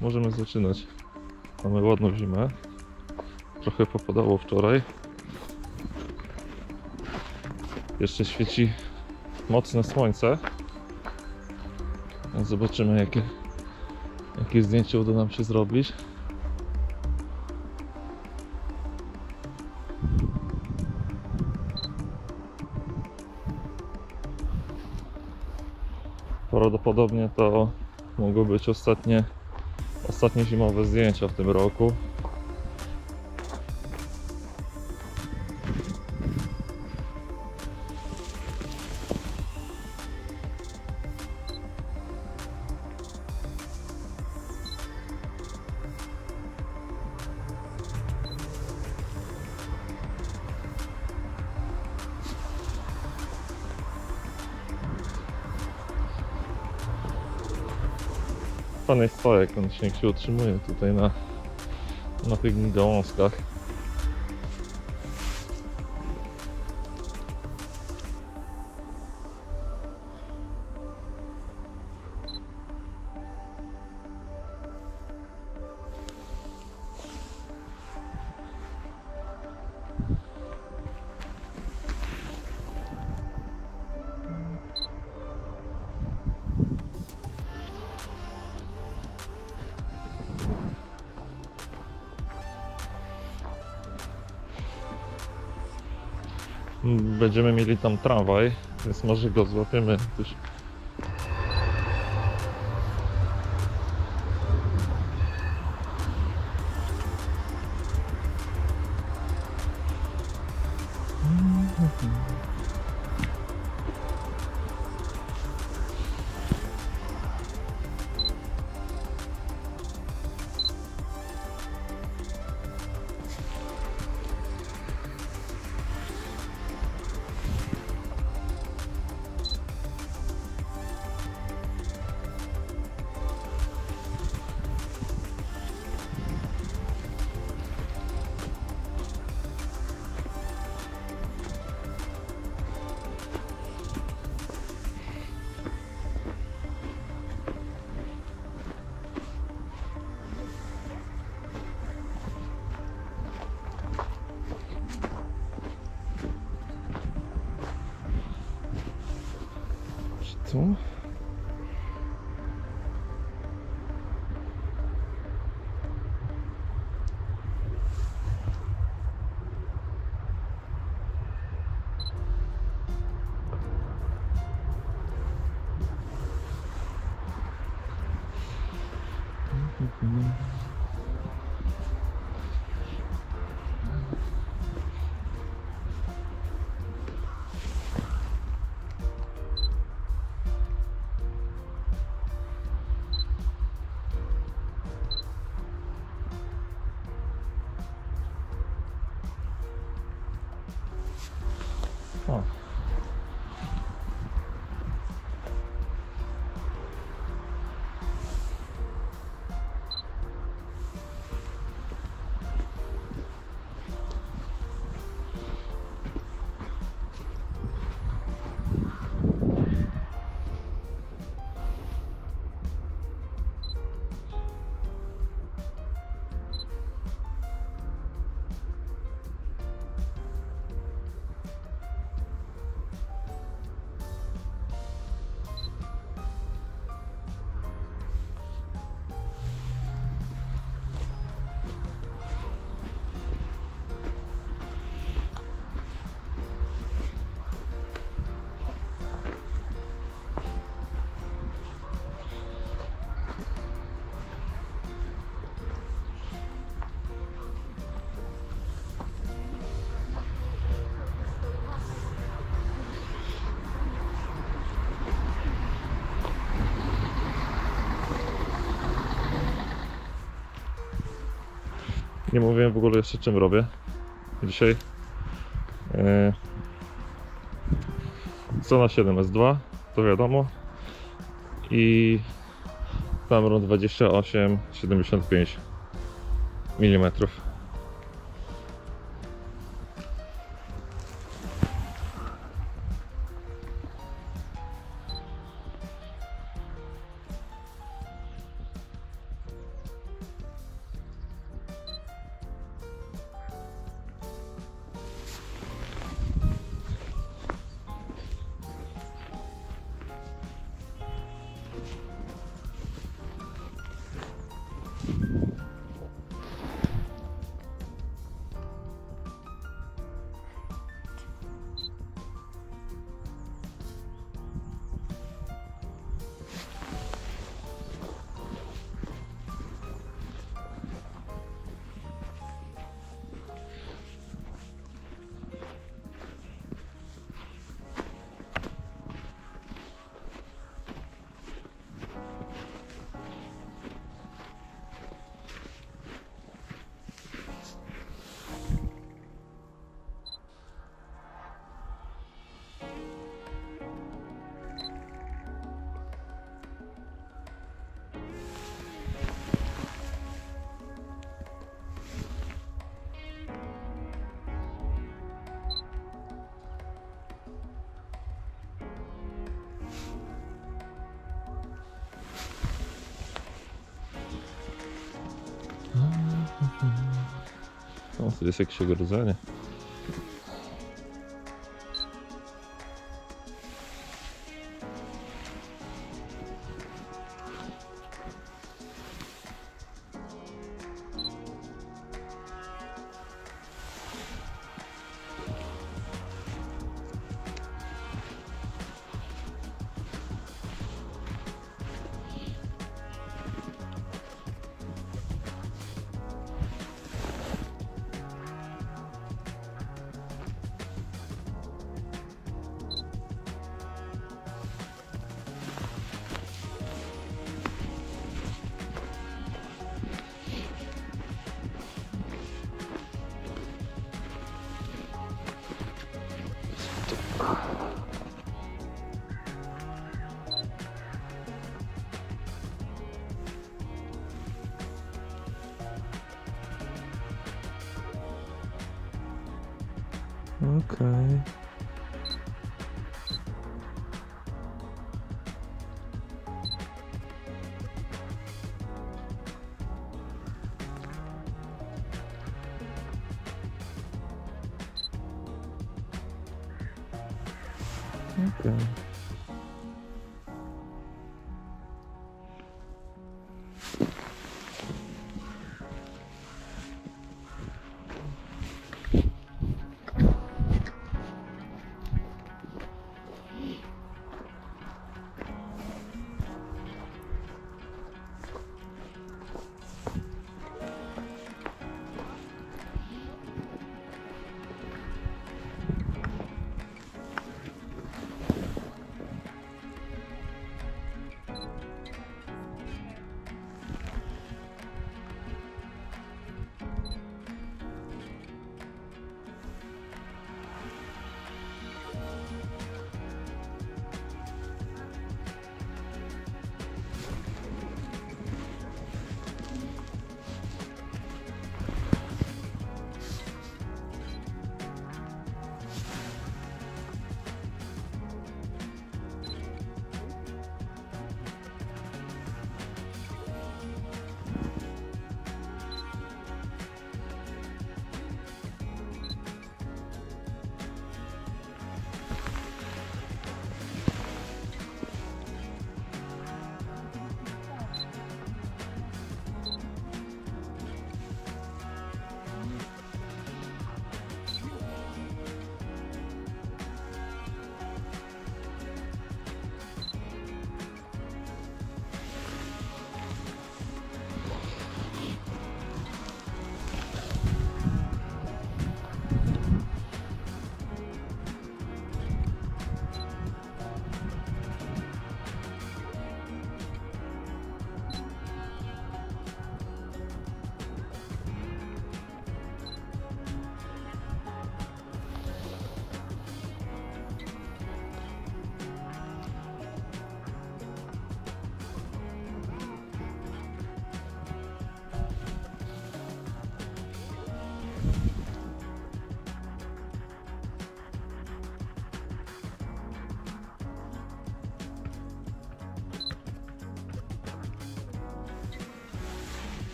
możemy zaczynać. Mamy ładną zimę. Trochę popadało wczoraj. Jeszcze świeci mocne słońce. Zobaczymy, jakie zdjęcie uda nam się zrobić. Prawdopodobnie to mogą być ostatnie zimowe zdjęcia w tym roku. Pan jest stojek, on się utrzymuje tutaj na tych gałązkach. Będziemy mieli tam tramwaj, więc może go złapiemy też. Tu? O. Nie mówiłem w ogóle jeszcze, czym robię dzisiaj. Sony A7S II, to wiadomo, i Tamron 28-75 mm. No, to jest jakieś ogrodzenie. Okej. Okej.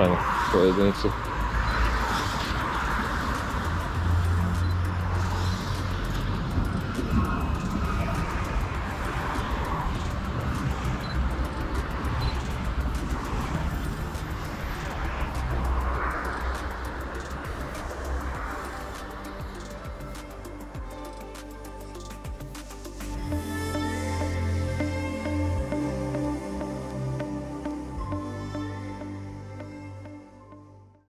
fajnych pojedynczych.